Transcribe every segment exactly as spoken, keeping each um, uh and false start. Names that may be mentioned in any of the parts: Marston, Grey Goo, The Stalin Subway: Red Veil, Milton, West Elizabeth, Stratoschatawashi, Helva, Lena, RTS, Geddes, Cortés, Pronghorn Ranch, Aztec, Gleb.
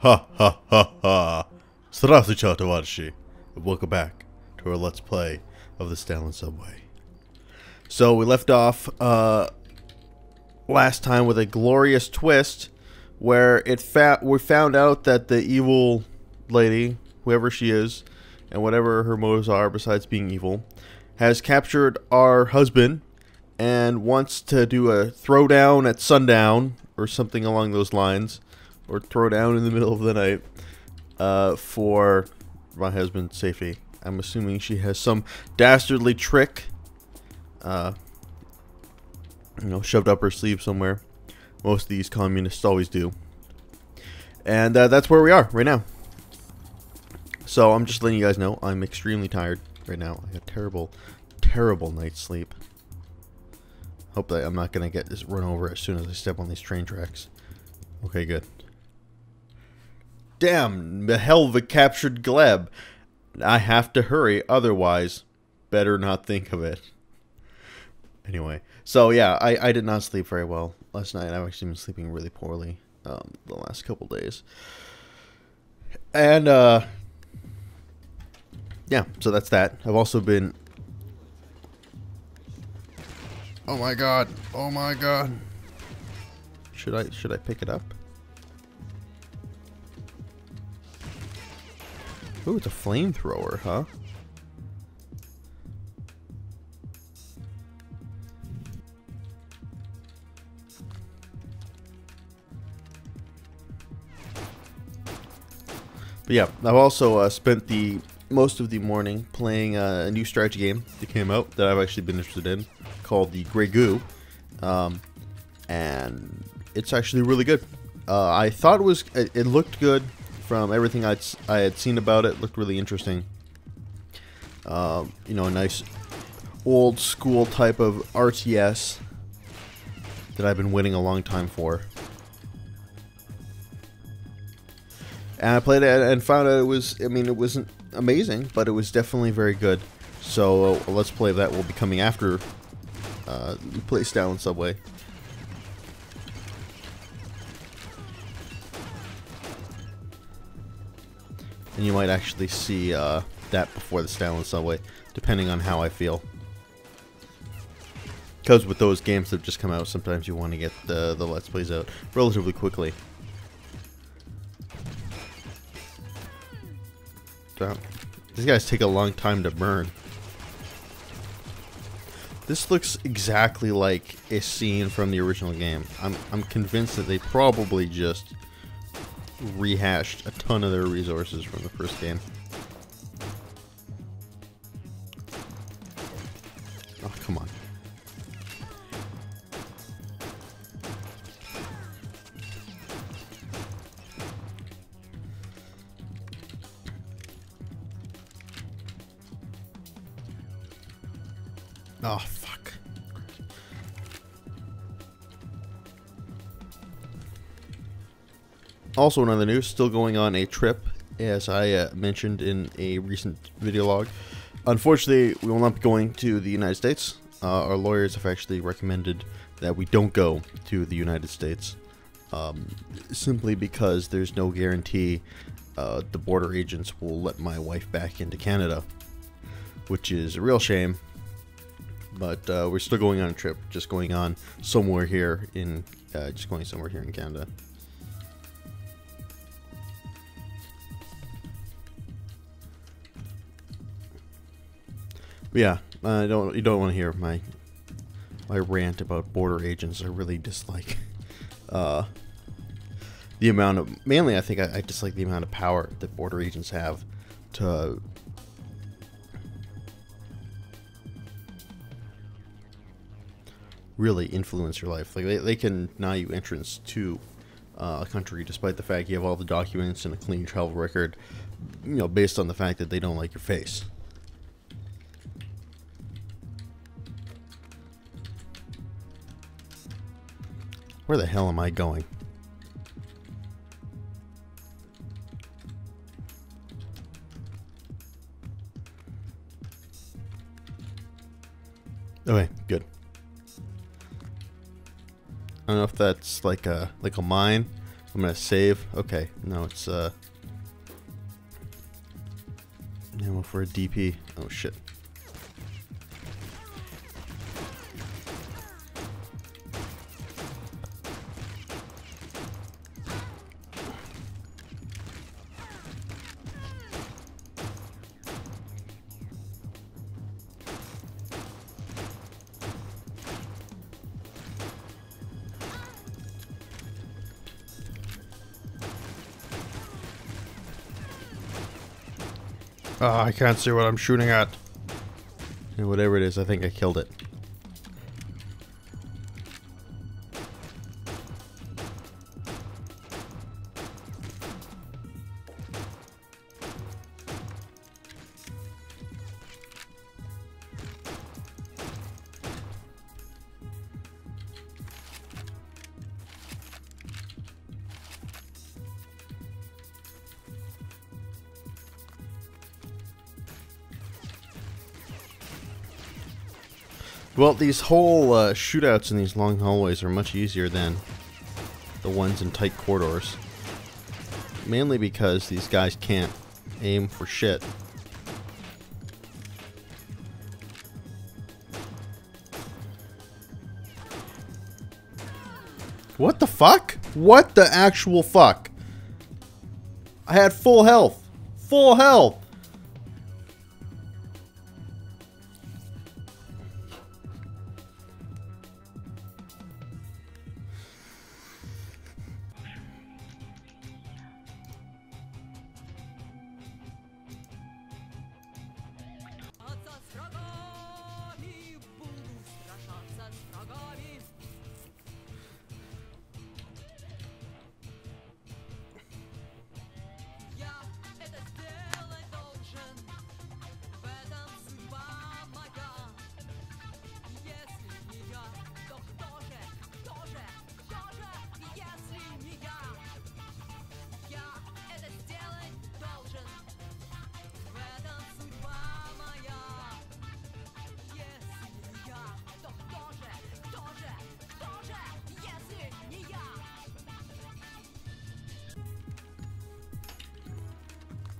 Ha ha ha ha! Stratoschatawashi! Welcome back to our Let's Play of the Stalin Subway. So we left off uh, last time with a glorious twist where it fa we found out that the evil lady, whoever she is, and whatever her motives are besides being evil, has captured our husband and wants to do a throwdown at sundown or something along those lines. Or throw down in the middle of the night uh, for my husband's safety. I'm assuming she has some dastardly trick, uh, you know, shoved up her sleeve somewhere. Most of these communists always do. And uh, that's where we are right now. So I'm just letting you guys know I'm extremely tired right now. I had a terrible, terrible night's sleep. Hope that I'm not going to get this run over as soon as I step on these train tracks. Okay, good. Damn, the Helva captured Gleb. I have to hurry, otherwise, better not think of it. Anyway, so yeah, I, I did not sleep very well last night. I've actually been sleeping really poorly um, the last couple days. And, uh, yeah, so that's that. I've also been... Oh my god, oh my god. Should I, should I pick it up? Ooh, it's a flamethrower, huh? But yeah, I've also uh, spent the most of the morning playing uh, a new strategy game that came out that I've actually been interested in, called the Grey Goo, um, and it's actually really good. Uh, I thought it was, it, it looked good. From everything I'd, I had seen about it, looked really interesting. Uh, you know, a nice old school type of R T S that I've been waiting a long time for. And I played it and found out it was, I mean, it wasn't amazing, but it was definitely very good. So a Let's Play of that will be coming after uh, we play Stalin Subway. And you might actually see uh, that before the Stalin Subway, depending on how I feel. Because with those games that have just come out, sometimes you want to get the, the Let's Plays out relatively quickly. Damn. These guys take a long time to burn. This looks exactly like a scene from the original game. I'm, I'm convinced that they probably just rehashed a ton of their resources from the first game. Oh, come on. Oh, fuck. Also, another news, still going on a trip, as I uh, mentioned in a recent video log. Unfortunately, we will not be going to the United States. Uh, our lawyers have actually recommended that we don't go to the United States, um, simply because there's no guarantee uh, the border agents will let my wife back into Canada, which is a real shame. But uh, we're still going on a trip, just going on somewhere here in, uh, just going somewhere here in Canada. Yeah, I don't. You don't want to hear my my rant about border agents. I really dislike uh, the amount of. Mainly, I think I, I dislike the amount of power that border agents have to really influence your life. Like they, they can deny you entrance to uh, a country, despite the fact you have all the documents and a clean travel record. You know, based on the fact that they don't like your face. Where the hell am I going? Okay, good. I don't know if that's like a like a mine I'm gonna save. Okay, now it's uh ammo for a D P. Oh shit. Oh, I can't see what I'm shooting at. And whatever it is, I think I killed it. Well, these whole uh, shootouts in these long hallways are much easier than the ones in tight corridors. Mainly because these guys can't aim for shit. What the fuck? What the actual fuck? I had full health. Full health!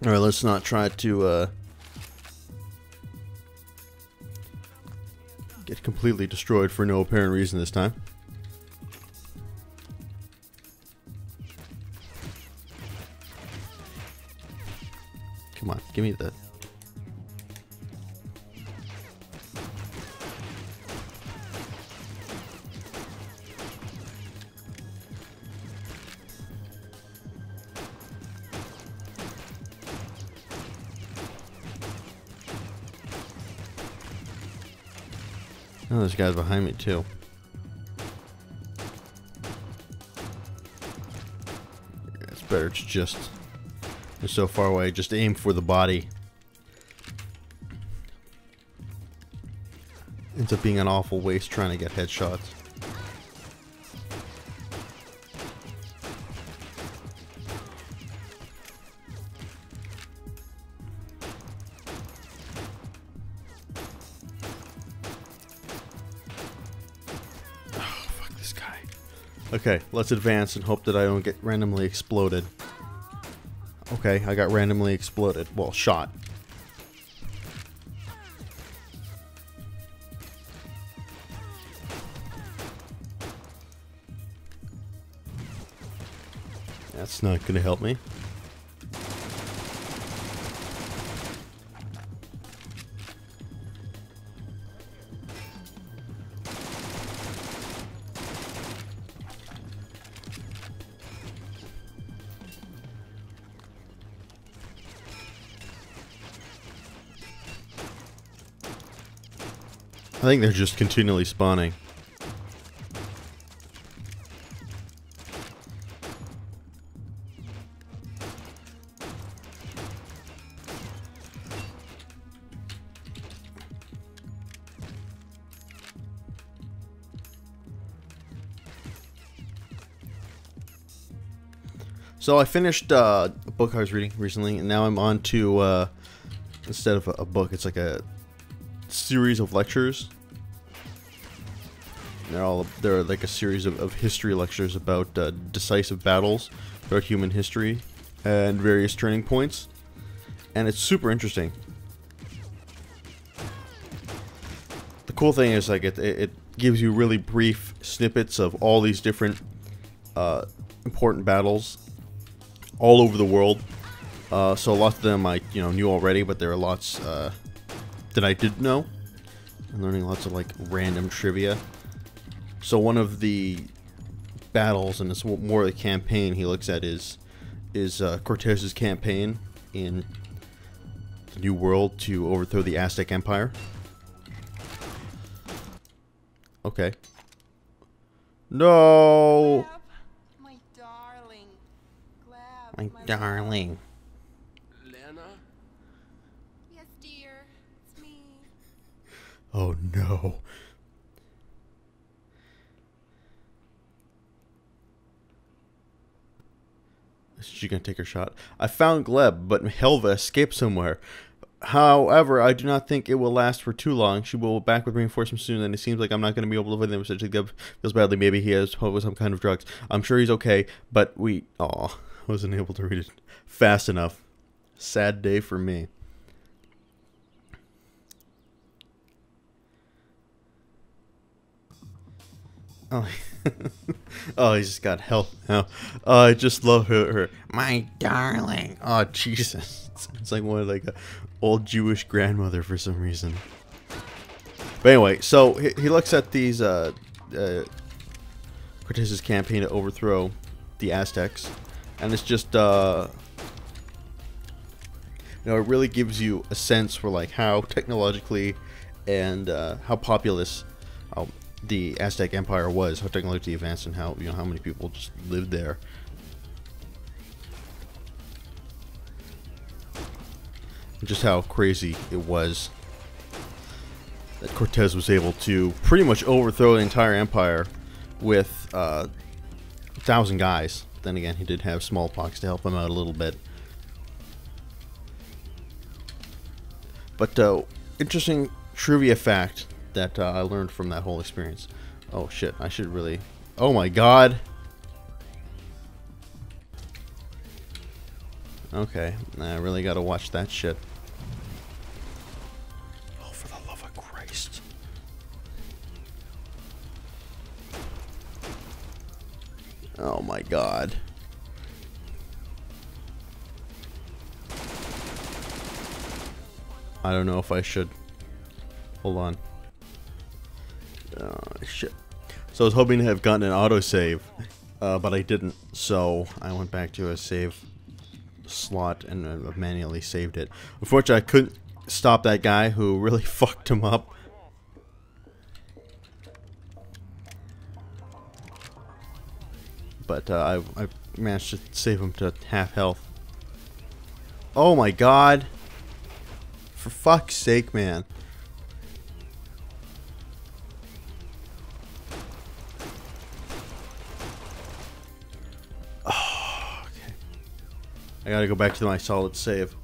Alright, let's not try to uh, get completely destroyed for no apparent reason this time. Come on, give me that. Oh, there's guys behind me too. Yeah, it's better to just, they're so far away, just aim for the body. Ends up being an awful waste trying to get headshots. Okay, let's advance and hope that I don't get randomly exploded. Okay, I got randomly exploded. Well, shot. That's not gonna help me. I think they're just continually spawning. So I finished uh, a book I was reading recently, and now I'm on to, uh, instead of a, a book, it's like a series of lectures They're all they're like a series of, of history lectures about uh, decisive battles throughout human history and various turning points, and it's super interesting. The cool thing is like it it gives you really brief snippets of all these different uh, important battles all over the world. Uh, so lots of them I you know knew already, but there are lots uh, that I didn't know. I'm learning lots of like random trivia. So one of the battles, and it's more the campaign he looks at, is is uh, Cortés's campaign in the New World to overthrow the Aztec Empire. Okay. No. Gleb, my darling. Gleb, my, my darling. Lena? Yes, dear. It's me. Oh no. She's gonna take her shot. I found Gleb, but Helva escaped somewhere. However, I do not think it will last for too long. She will be back with reinforcements soon, and it seems like I'm not going to be able to live with him. Such a Gleb feels badly. Maybe he has with some kind of drugs. I'm sure he's okay, but we... Aw, I wasn't able to read it fast enough. Sad day for me. Oh, oh, he's just got help now. Oh, I just love her, her. My darling. Oh, Jesus. It's, it's like one of like a old Jewish grandmother for some reason. But anyway, so he, he looks at these uh, uh, Cortés's campaign to overthrow the Aztecs, and it's just uh, you know, it really gives you a sense for like how technologically and uh, how populous uh, the Aztec Empire was, how technologically advanced, and how you know how many people just lived there. Just how crazy it was that Cortés was able to pretty much overthrow the entire empire with uh, a thousand guys. Then again, he did have smallpox to help him out a little bit. But uh, interesting trivia fact that uh, I learned from that whole experience. Oh shit, I should really... Oh my god! Okay, I really gotta watch that shit. Oh, for the love of Christ. Oh my god. I don't know if I should. Hold on. Oh shit. So I was hoping to have gotten an autosave, uh, but I didn't, so I went back to a save slot and uh, manually saved it. Unfortunately, I couldn't stop that guy who really fucked him up. But uh, I, I managed to save him to half health. Oh my god! For fuck's sake, man. I gotta go back to my solid save.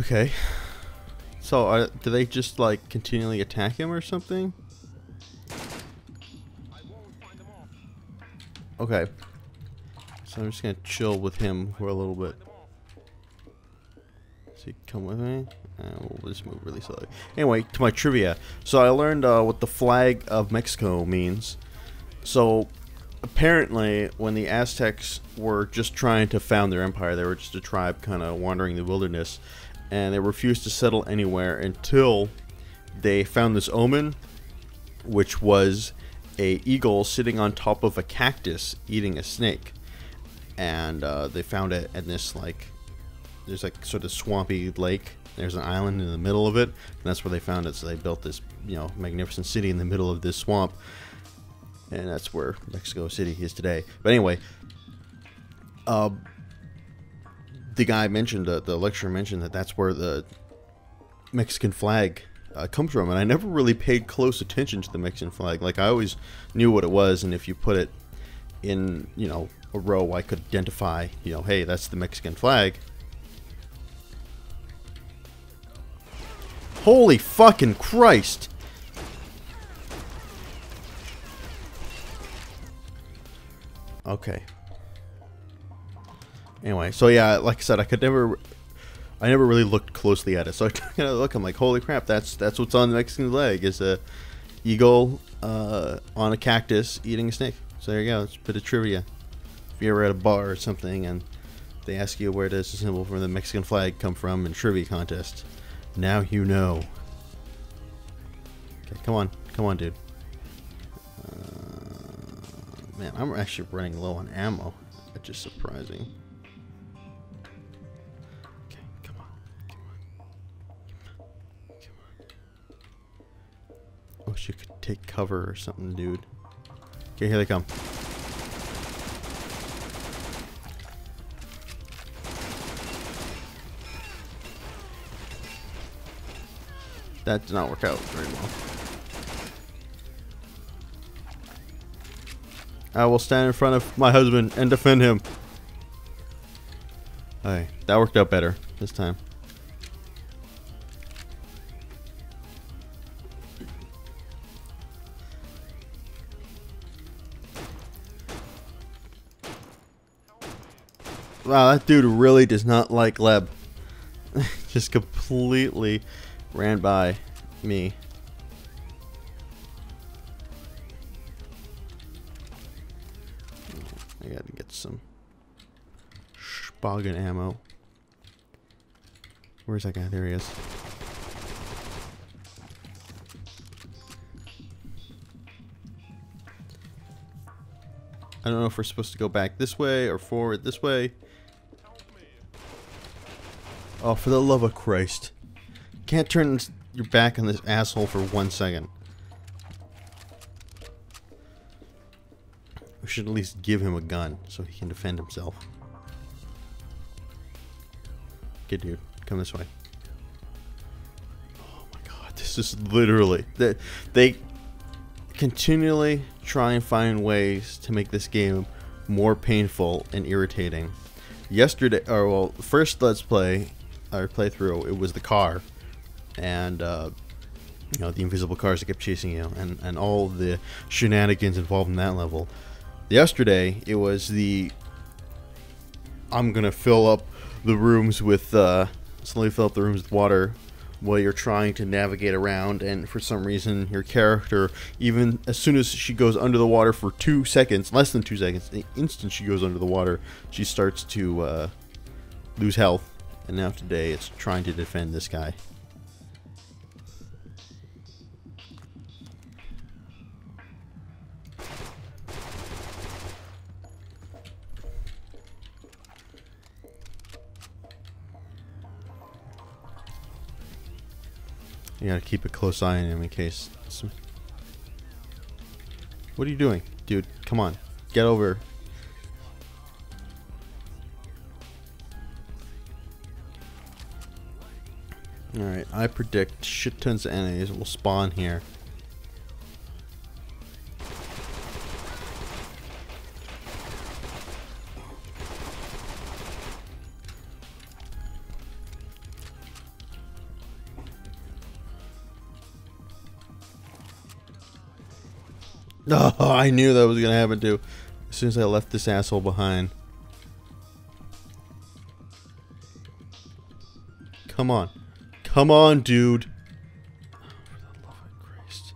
Okay. So, are, do they just like continually attack him or something? Okay. So I'm just gonna chill with him for a little bit. So come with me, and we'll just move really slowly. Anyway, to my trivia. So I learned uh, what the flag of Mexico means. So apparently, when the Aztecs were just trying to found their empire, they were just a tribe kind of wandering the wilderness, and they refused to settle anywhere until they found this omen, which was a eagle sitting on top of a cactus eating a snake, and uh, they found it in this like... There's like sort of swampy lake. There's an island in the middle of it, and that's where they found it. So they built this, you know, magnificent city in the middle of this swamp, and that's where Mexico City is today. But anyway, uh, the guy mentioned, uh, the lecturer mentioned that that's where the Mexican flag uh, comes from, and I never really paid close attention to the Mexican flag. Like, I always knew what it was, and if you put it in, you know, a row, I could identify, you know, hey, that's the Mexican flag. Holy fucking Christ! Okay. Anyway, so yeah, like I said, I could never, I never really looked closely at it. So I took a look. I'm like, holy crap, that's that's what's on the Mexican flag, is a eagle uh, on a cactus eating a snake. So there you go. It's a bit of trivia. If you're ever at a bar or something and they ask you where does the symbol for the Mexican flag come from in trivia contests, now you know. Okay, come on, come on, dude. Uh, man, I'm actually running low on ammo. That's just surprising. Okay, come on, come on, come on, come on. Wish you could take cover or something, dude. Okay, here they come. That did not work out very well. I will stand in front of my husband and defend him. Alright, that worked out better this time. Wow, that dude really does not like Gleb. Just completely ran by me. I gotta get some Spagen ammo. Where's that guy? There he is. I don't know if we're supposed to go back this way or forward this way. Oh, for the love of Christ. Can't turn your back on this asshole for one second. We should at least give him a gun so he can defend himself. Good dude, come this way. Oh my god, this is literally... They, they continually try and find ways to make this game more painful and irritating. Yesterday, or well, first let's play, our playthrough, it was the car. And uh, you know, the invisible cars that kept chasing you, and and all the shenanigans involved in that level. Yesterday it was the I'm gonna fill up the rooms with uh, slowly fill up the rooms with water while you're trying to navigate around, and for some reason your character, even as soon as she goes under the water for two seconds, less than two seconds, the instant she goes under the water, she starts to uh, lose health. And now today it's trying to defend this guy. You gotta keep a close eye on him in case. What are you doing? Dude, come on. Get over. Alright, I predict shit tons of enemies will spawn here. Oh, I knew that was gonna happen too. As soon as I left this asshole behind. Come on. Come on, dude. Oh, for the love of Christ.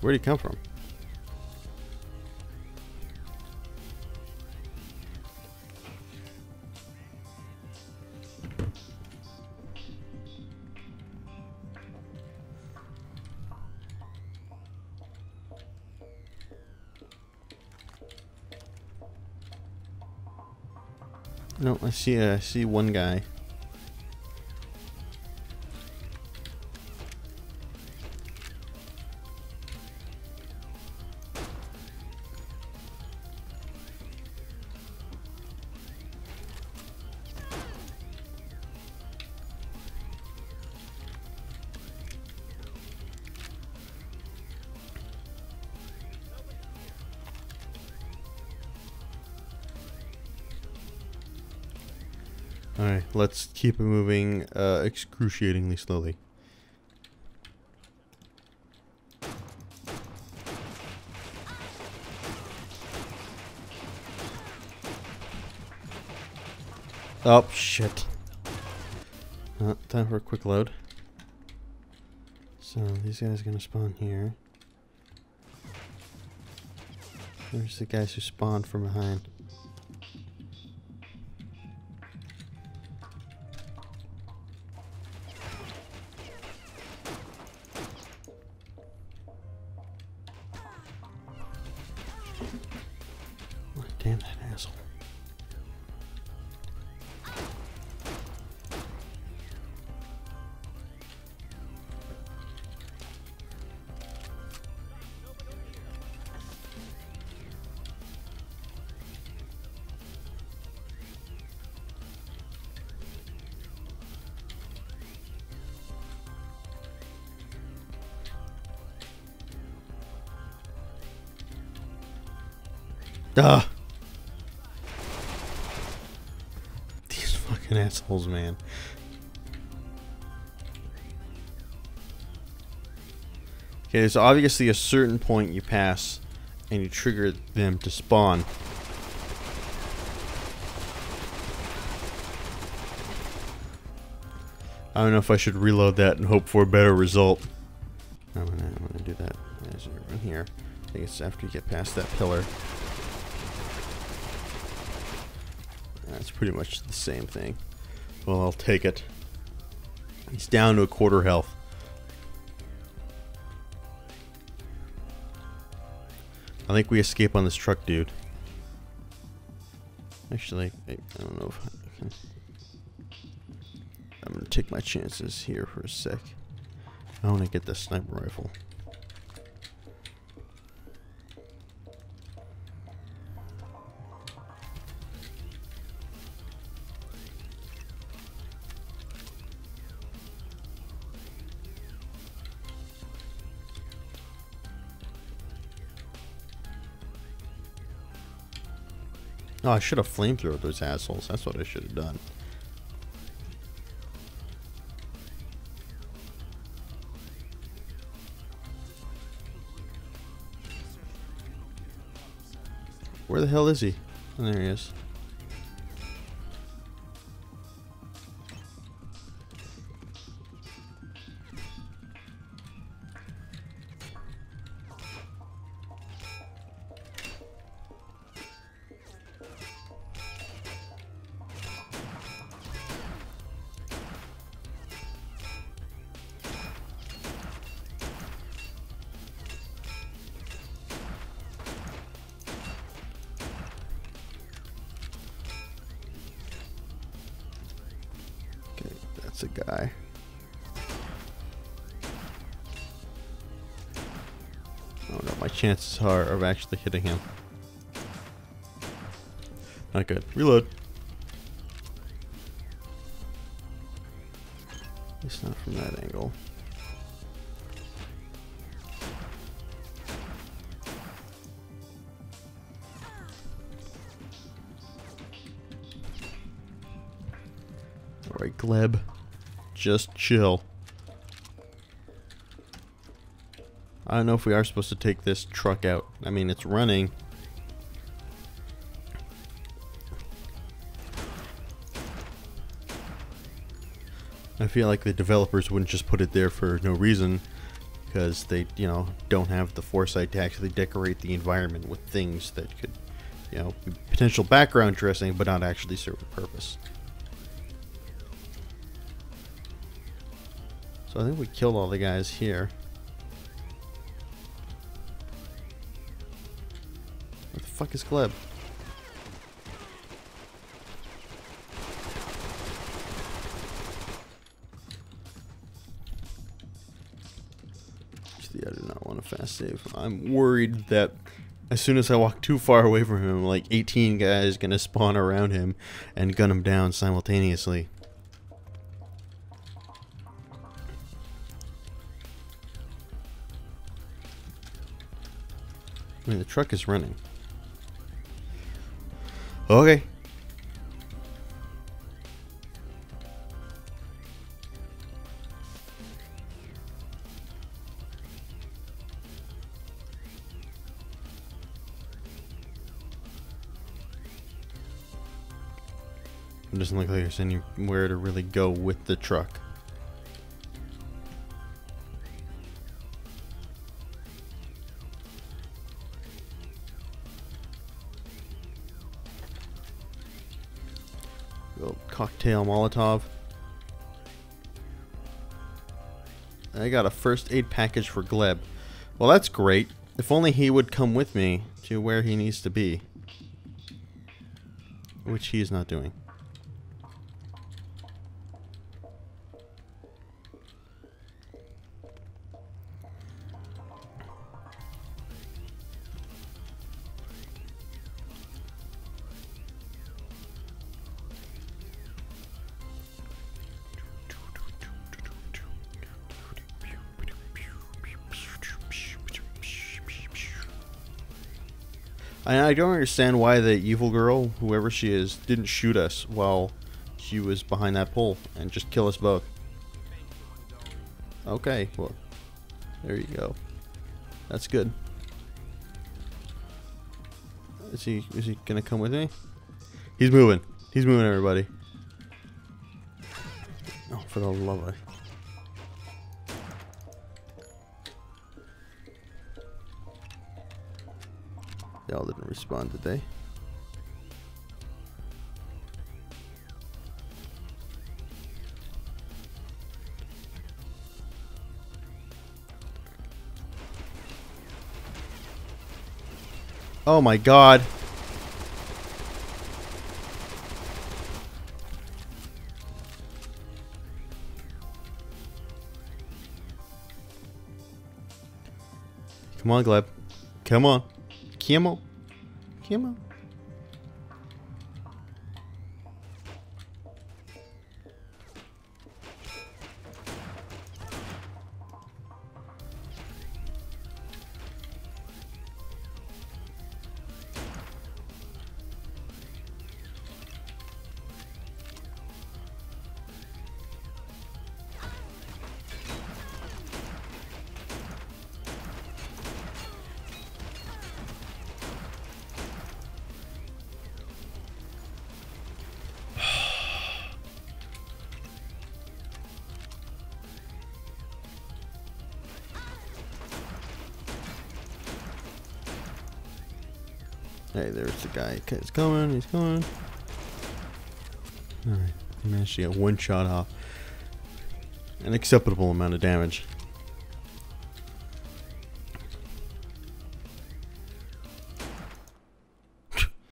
Where'd he come from? No, I see. Uh, I see one guy. Alright, let's keep it moving uh, excruciatingly slowly. Oh, shit. Uh, time for a quick load. So, these guys are gonna spawn here. There's the guys who spawned from behind. Damn that asshole. Duh. Assholes, man. Okay, so obviously a certain point you pass and you trigger them to spawn. I don't know if I should reload that and hope for a better result. I'm gonna, I'm gonna do that as you run here. I think it's after you get past that pillar. That's pretty much the same thing. Well, I'll take it. He's down to a quarter health. I think we escape on this truck, dude. Actually, I don't know if I can. I'm gonna take my chances here for a sec. I wanna get the sniper rifle. Oh, I should have flamethrowered those assholes. That's what I should have done. Where the hell is he? Oh, there he is. That's a guy. Oh no, my chances are of actually hitting him. Not good. Reload. At least not from that angle. Alright, Gleb. Just chill. I don't know if we are supposed to take this truck out. I mean, it's running. I feel like the developers wouldn't just put it there for no reason, because they, you know, don't have the foresight to actually decorate the environment with things that could, you know, be potential background dressing, but not actually serve a purpose. So I think we killed all the guys here. Where the fuck is Gleb? thirsty. I do not want to fast save. I'm worried that as soon as I walk too far away from him, like eighteen guys gonna spawn around him and gun him down simultaneously. I mean, the truck is running. Okay. It doesn't look like there's anywhere to really go with the truck. Little cocktail Molotov. I got a first aid package for Gleb. Well, that's great. If only he would come with me to where he needs to be. Which he is not doing. I don't understand why the evil girl, whoever she is, didn't shoot us while she was behind that pole and just kill us both. Okay, well, there you go. That's good. Is he, is he gonna come with me? He's moving. He's moving, everybody. Oh, for the love of... Y'all didn't respond, did they? Oh my god! Come on, Gleb. Come on. Camel? Camel? Hey, there's the guy. He's coming. He's coming. All right, I managed to get one shot off. An acceptable amount of damage.